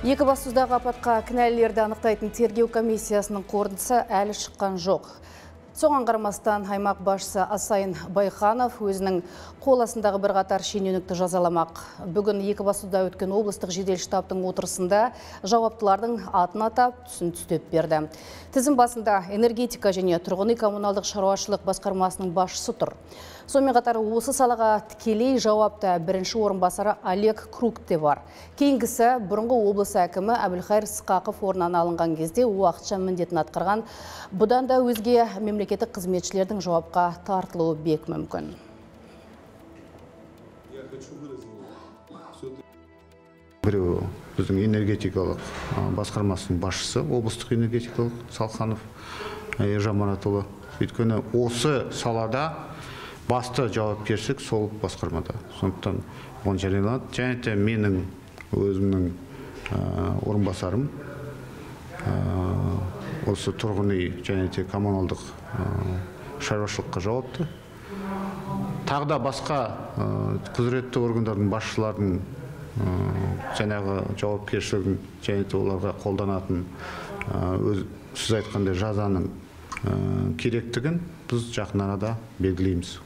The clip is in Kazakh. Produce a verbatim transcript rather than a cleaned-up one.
Екібастұздағы апатқа кінәлілерді анықтайтын тергеу комиссиясының қорытындысы әлі шыққан жоқ. Соған қарамастан аймақ басшысы Асайын Байханов өзінің қоласындағы бірқатар шенеунікті жазаламақ. Бүгін Екібастұзда өткен облыстық жедел штабтың отырысында жауаптылардың атын атап түсін түстеп берді. Тізім басында энергетика және тұрғын үй коммуналдық шаруашылық басқармасының басшысы тұр. Сонымен қатар осы салаға тікелей жауапты бірінші орынбасары Олег Крук те бар. Кейінгісі бұрынғы облыс әкімі Әбілхайыр Сықақов орнынан алынған кезде уақытша міндетін атқарған, бұдан да өзге мемлекеттік қызметшілердің жауапқа тартылуы бек мүмкін. Біреу біздің энергетикалық басқармасының басшысы, облыстық энергетикалық Салханов Ержамаратұлы. Өйткені осы салада басты жауапкершілік сол басқармада. Сондықтан он жарияланды. Және де менің өзімнің орынбасарым осы тұрғын үй және де коммуналдық шаруашылыққа жауапты. Тағы да басқа құзыретті органдардың басшылардың жаңағы жауапкершілігін және де оларға қолданатын сіз айтқандай жазаның керектігін біз жақын арада белгілейміз.